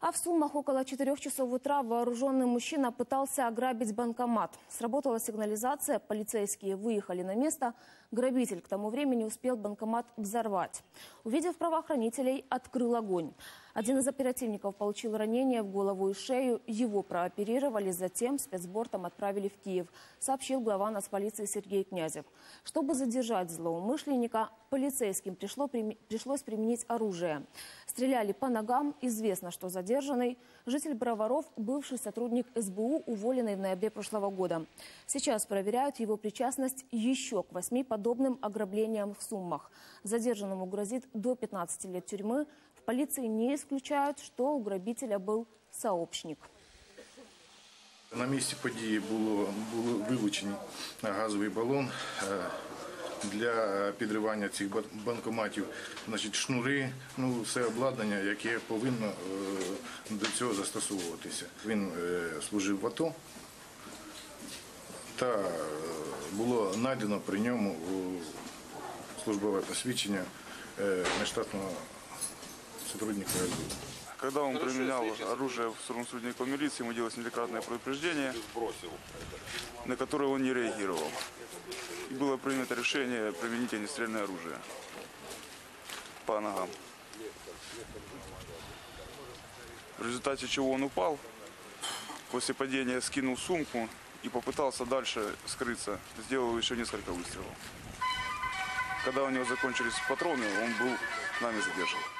А в Сумах около 4 часов утра вооруженный мужчина пытался ограбить банкомат. Сработала сигнализация, полицейские выехали на место. Грабитель к тому времени успел банкомат взорвать. Увидев правоохранителей, открыл огонь. Один из оперативников получил ранение в голову и шею. Его прооперировали, затем спецбортом отправили в Киев, сообщил глава нацполиции Сергей Князев. Чтобы задержать злоумышленника, полицейским пришлось применить оружие. Стреляли по ногам. Известно, что задержанный – житель Броваров, бывший сотрудник СБУ, уволенный в ноябре прошлого года. Сейчас проверяют его причастность еще к 8 подобным ограблениям в Сумах. Задержанному грозит до 15 лет тюрьмы. В полиции не исключают, что у грабителя был сообщник. На месте події було вилучений газовий балон для підривання цих банкоматів, значить, шнури, ну, все обладнання, яке повинно до цього застосовуватися. Він служив в АТО та було знайдено при ньому службове посвідчення нештатного сотрудника СБУ. Когда он применял оружие в сторону сотрудников милиции, ему делалось неоднократное предупреждение, на которое он не реагировал. И было принято решение применить огнестрельное оружие по ногам. В результате чего он упал, после падения скинул сумку и попытался дальше скрыться. Сделал еще несколько выстрелов. Когда у него закончились патроны, он был нами задержан.